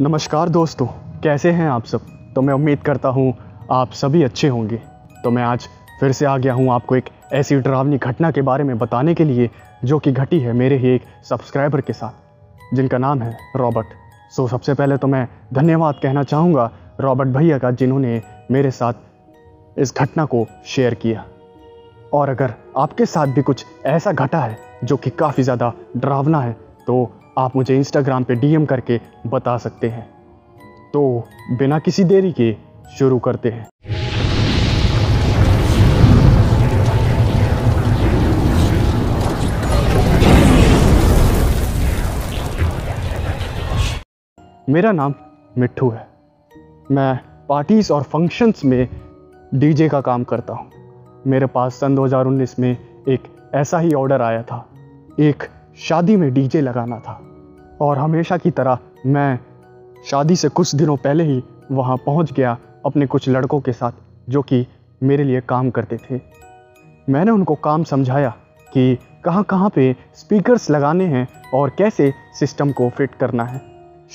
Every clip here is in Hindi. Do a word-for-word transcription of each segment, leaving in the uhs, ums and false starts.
नमस्कार दोस्तों, कैसे हैं आप सब। तो मैं उम्मीद करता हूं आप सभी अच्छे होंगे। तो मैं आज फिर से आ गया हूं आपको एक ऐसी डरावनी घटना के बारे में बताने के लिए जो कि घटी है मेरे ही एक सब्सक्राइबर के साथ, जिनका नाम है रॉबर्ट। सो सबसे पहले तो मैं धन्यवाद कहना चाहूँगा रॉबर्ट भैया का, जिन्होंने मेरे साथ इस घटना को शेयर किया। और अगर आपके साथ भी कुछ ऐसा घटा है जो कि काफ़ी ज़्यादा डरावना है तो आप मुझे इंस्टाग्राम पे डीएम करके बता सकते हैं। तो बिना किसी देरी के शुरू करते हैं। मेरा नाम मिठ्ठू है। मैं पार्टीज और फंक्शंस में डीजे का काम करता हूँ। मेरे पास सन दो हज़ार उन्नीस में एक ऐसा ही ऑर्डर आया था। एक शादी में डीजे लगाना था और हमेशा की तरह मैं शादी से कुछ दिनों पहले ही वहाँ पहुँच गया अपने कुछ लड़कों के साथ जो कि मेरे लिए काम करते थे। मैंने उनको काम समझाया कि कहाँ कहाँ पे स्पीकर्स लगाने हैं और कैसे सिस्टम को फिट करना है।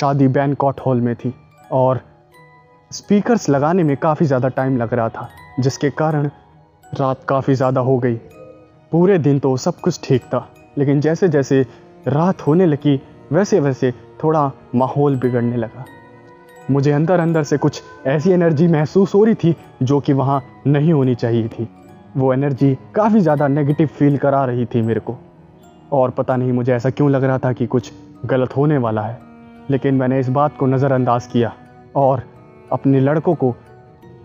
शादी बैंक्वेट हॉल में थी और स्पीकर्स लगाने में काफ़ी ज़्यादा टाइम लग रहा था, जिसके कारण रात काफ़ी ज़्यादा हो गई। पूरे दिन तो सब कुछ ठीक था, लेकिन जैसे जैसे रात होने लगी वैसे वैसे थोड़ा माहौल बिगड़ने लगा। मुझे अंदर अंदर से कुछ ऐसी एनर्जी महसूस हो रही थी जो कि वहाँ नहीं होनी चाहिए थी। वो एनर्जी काफ़ी ज़्यादा नेगेटिव फील करा रही थी मेरे को, और पता नहीं मुझे ऐसा क्यों लग रहा था कि कुछ गलत होने वाला है। लेकिन मैंने इस बात को नज़रअंदाज किया और अपने लड़कों को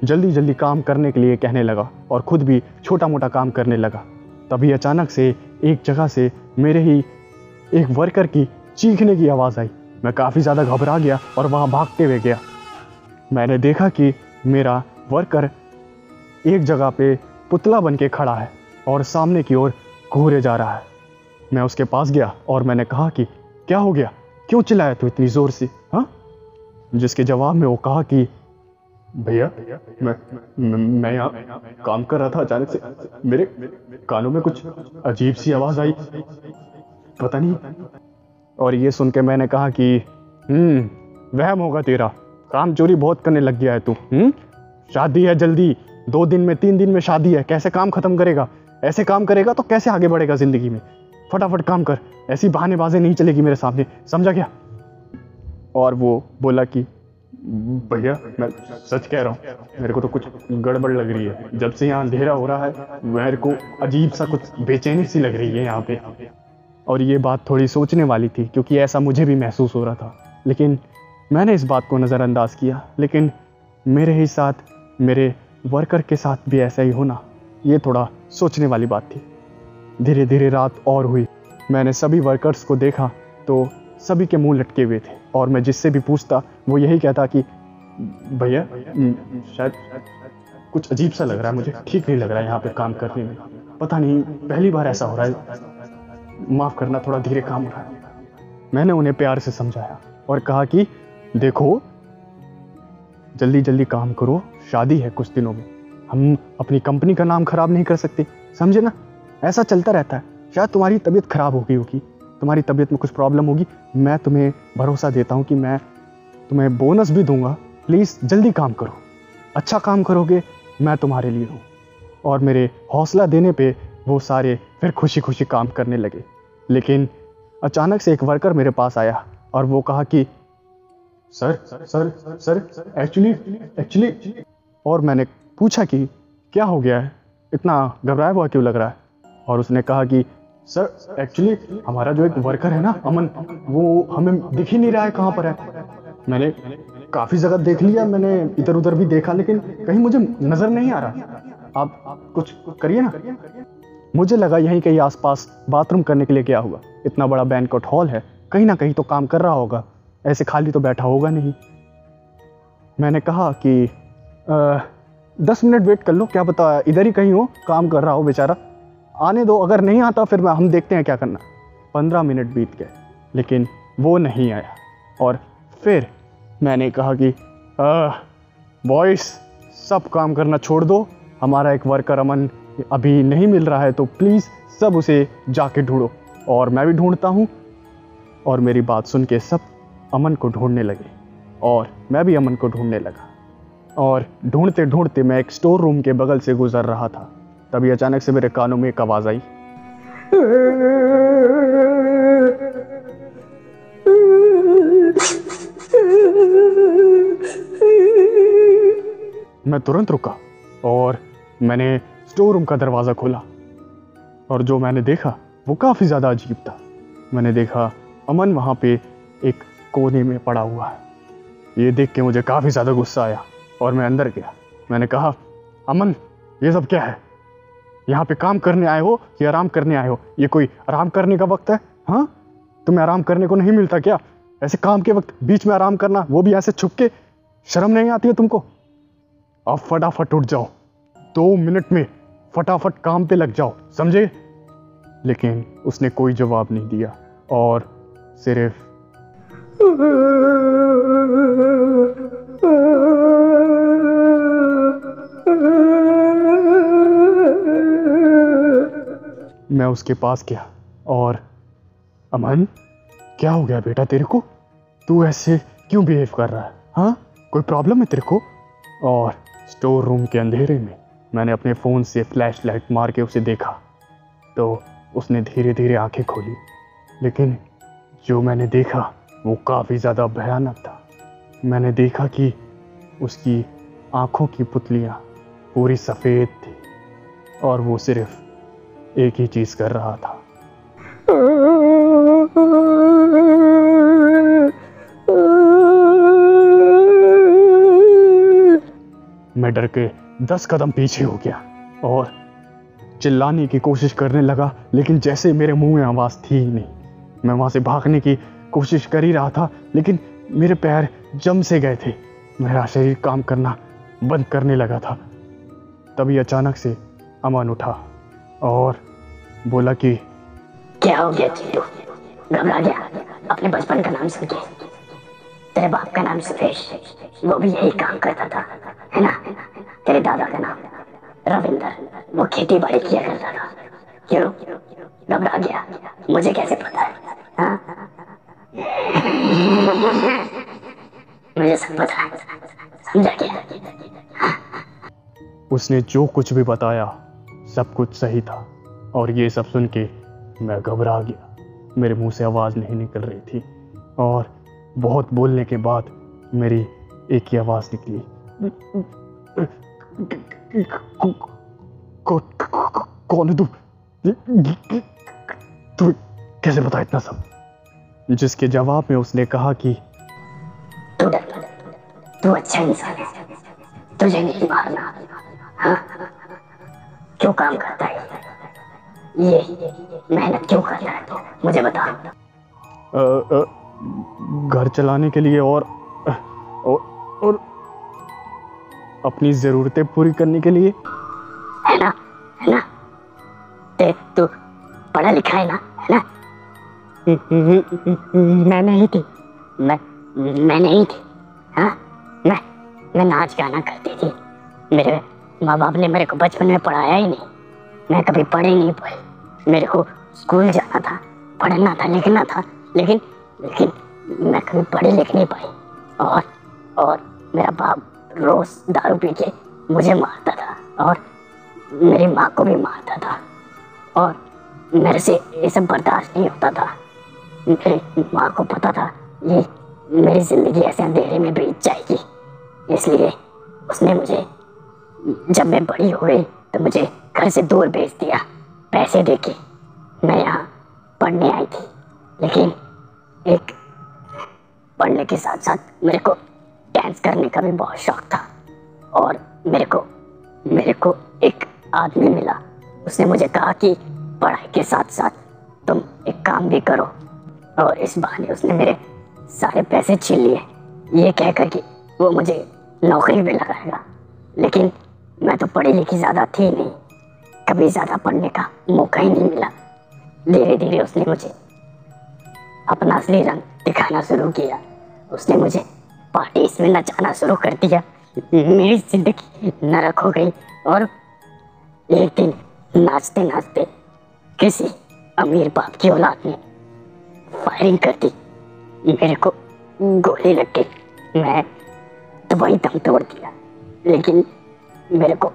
जल्दी जल्दी काम करने के लिए कहने लगा और ख़ुद भी छोटा मोटा काम करने लगा। तभी अचानक से एक जगह से मेरे ही एक वर्कर की चीखने की आवाज़ आई। मैं काफ़ी ज़्यादा घबरा गया और वहाँ भागते हुए गया। मैंने देखा कि मेरा वर्कर एक जगह पे पुतला बन के खड़ा है और सामने की ओर घूरे जा रहा है। मैं उसके पास गया और मैंने कहा कि क्या हो गया, क्यों चिल्लाया तू इतनी ज़ोर से, हाँ। जिसके जवाब में वो कहा कि भैया मैं मैं यहाँ काम कर रहा था, अचानक से मेरे कानों में कुछ अजीब सी आवाज़ आई, पता नहीं। और ये सुन के मैंने कहा कि हम्म वहम होगा तेरा, काम चोरी बहुत करने लग गया है तू, हम्म। शादी है जल्दी, दो दिन में तीन दिन में शादी है, कैसे काम ख़त्म करेगा। ऐसे काम करेगा तो कैसे आगे बढ़ेगा ज़िंदगी में। फटाफट काम कर, ऐसी बहानेबाजी नहीं चलेगी मेरे सामने, समझा क्या। और वो बोला कि भैया मैं सच कह रहा हूँ, मेरे को तो कुछ गड़बड़ लग रही है। जब से यहाँ अंधेरा हो रहा है मेरे को अजीब सा कुछ बेचैनी सी लग रही है यहाँ पे। और ये बात थोड़ी सोचने वाली थी क्योंकि ऐसा मुझे भी महसूस हो रहा था, लेकिन मैंने इस बात को नज़रअंदाज किया। लेकिन मेरे ही साथ मेरे वर्कर के साथ भी ऐसा ही होना, ये थोड़ा सोचने वाली बात थी। धीरे धीरे रात और हुई। मैंने सभी वर्कर्स को देखा तो सभी के मुंह लटके हुए थे और मैं जिससे भी पूछता वो यही कहता कि भैया शायद कुछ अजीब सा लग रहा है, मुझे ठीक नहीं लग रहा है यहाँ पे काम करने में, पता नहीं पहली बार ऐसा हो रहा है, माफ़ करना थोड़ा धीरे काम हो रहा है। मैंने उन्हें प्यार से समझाया और कहा कि देखो जल्दी जल्दी काम करो, शादी है कुछ दिनों में, हम अपनी कंपनी का नाम खराब नहीं कर सकते, समझे ना। ऐसा चलता रहता है, शायद तुम्हारी तबीयत खराब हो गई होगी, तुम्हारी तबीयत में कुछ प्रॉब्लम होगी। मैं तुम्हें भरोसा देता हूँ कि मैं तुम्हें बोनस भी दूंगा, प्लीज़ जल्दी काम करो, अच्छा काम करोगे मैं तुम्हारे लिए हूँ। और मेरे हौसला देने पे वो सारे फिर खुशी खुशी काम करने लगे। लेकिन अचानक से एक वर्कर मेरे पास आया और वो कहा कि sir sir sir actually actually और मैंने पूछा कि क्या हो गया है, इतना घबराया हुआ क्यों लग रहा है। और उसने कहा कि सर एक्चुअली हमारा जो एक वर्कर है ना अमन, वो हमें दिख ही नहीं रहा है कहाँ पर है। मैंने काफ़ी जगह देख लिया, मैंने इधर उधर भी देखा, लेकिन कहीं मुझे नज़र नहीं आ रहा, आप कुछ करिए ना। मुझे लगा यहीं कहीं आसपास बाथरूम करने के लिए गया होगा, इतना बड़ा बैंक्वेट हॉल है, कहीं ना कहीं तो काम कर रहा होगा, ऐसे खाली तो बैठा होगा नहीं। मैंने कहा कि दस मिनट वेट कर लो, क्या पता इधर ही कहीं हो, काम कर रहा हो बेचारा, आने दो, अगर नहीं आता फिर मैं हम देखते हैं क्या करना। पंद्रह मिनट बीत गए लेकिन वो नहीं आया और फिर मैंने कहा कि बॉयस सब काम करना छोड़ दो, हमारा एक वर्कर अमन अभी नहीं मिल रहा है तो प्लीज़ सब उसे जाके ढूंढो और मैं भी ढूंढता हूँ। और मेरी बात सुन के सब अमन को ढूंढने लगे और मैं भी अमन को ढूंढने लगा। और ढूंढते ढूंढते मैं एक स्टोर रूम के बगल से गुजर रहा था, तभी अचानक से मेरे कानों में एक आवाज़ आई। मैं तुरंत रुका और मैंने स्टोर रूम का दरवाज़ा खोला, और जो मैंने देखा वो काफ़ी ज़्यादा अजीब था। मैंने देखा अमन वहाँ पे एक कोने में पड़ा हुआ है। ये देख के मुझे काफ़ी ज़्यादा गुस्सा आया और मैं अंदर गया। मैंने कहा, अमन ये सब क्या है? यहाँ पे काम करने आए हो कि आराम करने आए हो? ये कोई आराम करने का वक्त है? हाँ, तुम्हें आराम करने को नहीं मिलता क्या? ऐसे काम के वक्त बीच में आराम करना, वो भी ऐसे छुप के, शर्म नहीं आती है तुमको? अब फटाफट उठ जाओ, दो मिनट में फटाफट काम पे लग जाओ, समझे? लेकिन उसने कोई जवाब नहीं दिया और सिर्फ मैं उसके पास गया और अमन क्या हो गया बेटा तेरे को? तू ऐसे क्यों बिहेव कर रहा है? हाँ, कोई प्रॉब्लम है तेरे को? और स्टोर रूम के अंधेरे में मैंने अपने फ़ोन से फ्लैश लाइट मार के उसे देखा, तो उसने धीरे धीरे आंखें खोली, लेकिन जो मैंने देखा वो काफ़ी ज़्यादा भयानक था। मैंने देखा कि उसकी आंखों की पुतलियाँ पूरी सफ़ेद थी और वो सिर्फ एक ही चीज़ कर रहा था। मैं डर के दस कदम पीछे हो गया और चिल्लाने की कोशिश करने लगा, लेकिन जैसे मेरे मुंह में आवाज़ थी ही नहीं। मैं वहाँ से भागने की कोशिश कर ही रहा था, लेकिन मेरे पैर जम से गए थे, मेरा शरीर काम करना बंद करने लगा था। तभी अचानक से अमन उठा और बोला कि क्या हो गया चिल्लू? घबरा गया अपने बचपन का नाम सुन के? तेरे बाप का नाम सुपेश, वो भी यही काम करता था, है ना? तेरे दादा का नाम रविंदर, वो खेती बाड़ी किया करता था। क्यों घबरा गया? मुझे कैसे पता है? मुझे सब पता है, समझा क्या? उसने जो कुछ भी बताया सब कुछ सही था, और ये सब सुन के मैं घबरा गया। मेरे मुंह से आवाज़ नहीं निकल रही थी और बहुत बोलने के बाद मेरी एक ही आवाज़ निकली, कौन है तू? तू कैसे बताया इतना सब? जिसके जवाब में उसने कहा कि तू तू अच्छा इंसान है, तुझे नहीं मारना। हाँ, क्यों काम करता है ये, मेहनत क्यों करता है तू? मुझे बता। घर चलाने के लिए और और, और अपनी जरूरतें पूरी करने के लिए, है ना? है ना? ते तू पढ़ा लिखा है ना? है ना? मैं नहीं थी, मैं मैं नहीं थी। हाँ, मैं मैं नाच गाना करती थी। मेरे माँ बाप ने मेरे को बचपन में पढ़ाया ही नहीं, मैं कभी पढ़ी नहीं पाई। मेरे को स्कूल जाना था, पढ़ना था, लिखना था, लेकिन लेकिन मैं कभी पढ़ी लिख नहीं पाई। और और मेरा बाप रोज दारू पी के मुझे मारता था और मेरी माँ को भी मारता था, और मेरे से ये सब बर्दाश्त नहीं होता था। मेरी माँ को पता था ये मेरी जिंदगी ऐसे अंधेरे में बीत जाएगी, इसलिए उसने मुझे, जब मैं बड़ी हो गई तो मुझे घर से दूर भेज दिया। पैसे देके मैं यहाँ पढ़ने आई थी, लेकिन एक पढ़ने के साथ साथ मेरे को डांस करने का भी बहुत शौक था। और मेरे को मेरे को एक आदमी मिला, उसने मुझे कहा कि पढ़ाई के साथ साथ तुम एक काम भी करो, और इस बहाने उसने मेरे सारे पैसे छीन लिए, ये कहकर कि वो मुझे नौकरी में लगाएगा। लेकिन मैं तो पढ़ी लिखी ज़्यादा थी नहीं, कभी ज़्यादा पढ़ने का मौका ही नहीं मिला। धीरे धीरे उसने मुझे अपना असली रंग दिखाना शुरू किया, उसने मुझे पार्टीज में नचाना शुरू कर दिया। मेरी जिंदगी नरक हो गई, और एक दिन नाचते नाचते किसी अमीर बाप की औलाद ने फायरिंग कर दी, मेरे को गोली लग गई। मैं तो वही दम तोड़ दिया, लेकिन मेरे को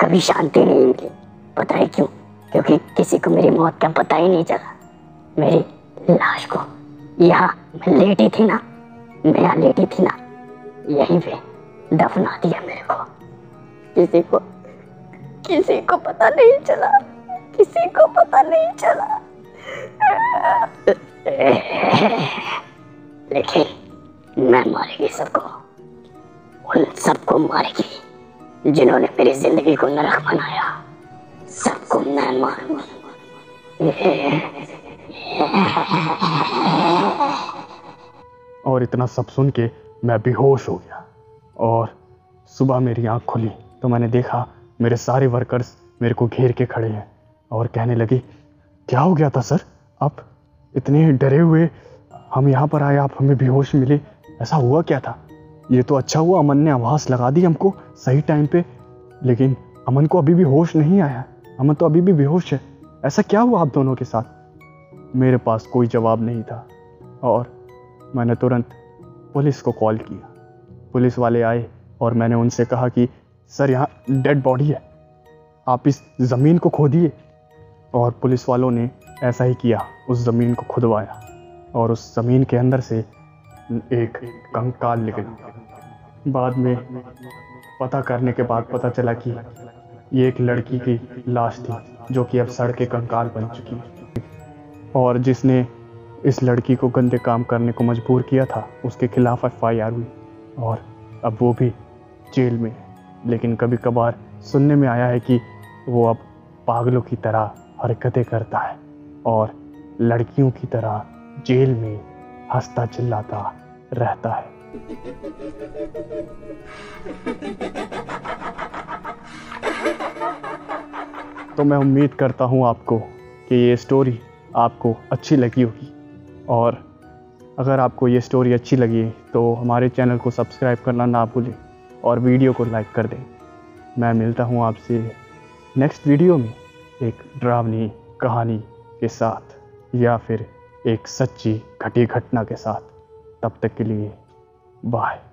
कभी शांति नहीं मिली। पता है क्यों? क्योंकि किसी को मेरी मौत का पता ही नहीं चला। मेरी लाश को यहाँ मैं लेटी थी ना, मैं यहाँ लेटी थी ना, यहीं पे दफना दिया मेरे को। किसी को किसी को पता नहीं चला, किसी को पता नहीं चला। लेकिन मैं मारेगी सबको, उन सबको मारेगी जिन्होंने मेरी जिंदगी को नरक बनाया। सबको मैं मारूंगा। और इतना सब सुन के मैं बेहोश हो गया। और सुबह मेरी आँख खुली तो मैंने देखा मेरे सारे वर्कर्स मेरे को घेर के खड़े हैं और कहने लगे, क्या हो गया था सर? आप इतने डरे हुए, हम यहाँ पर आए, आप हमें बेहोश मिले, ऐसा हुआ क्या था? ये तो अच्छा हुआ अमन ने आवाज़ लगा दी हमको सही टाइम पे, लेकिन अमन को अभी भी होश नहीं आया, अमन तो अभी भी बेहोश है। ऐसा क्या हुआ आप दोनों के साथ? मेरे पास कोई जवाब नहीं था और मैंने तुरंत पुलिस को कॉल किया। पुलिस वाले आए और मैंने उनसे कहा कि सर यहाँ डेड बॉडी है, आप इस ज़मीन को खोदिए। और पुलिस वालों ने ऐसा ही किया, उस ज़मीन को खुदवाया और उस ज़मीन के अंदर से एक कंकाल निकला। बाद में पता करने के बाद पता चला कि ये एक लड़की की लाश थी जो कि अब सड़ के कंकाल बन चुकी है, और जिसने इस लड़की को गंदे काम करने को मजबूर किया था उसके खिलाफ एफ आई आर हुई और अब वो भी जेल में है। लेकिन कभी कभार सुनने में आया है कि वो अब पागलों की तरह हरकतें करता है और लड़कियों की तरह जेल में हंसता चिल्लाता रहता है। तो मैं उम्मीद करता हूँ आपको कि ये स्टोरी आपको अच्छी लगी होगी, और अगर आपको ये स्टोरी अच्छी लगी तो हमारे चैनल को सब्सक्राइब करना ना भूलें और वीडियो को लाइक कर दें। मैं मिलता हूँ आपसे नेक्स्ट वीडियो में एक डरावनी कहानी के साथ या फिर एक सच्ची घटी घटना के साथ। तब तक के लिए बाय।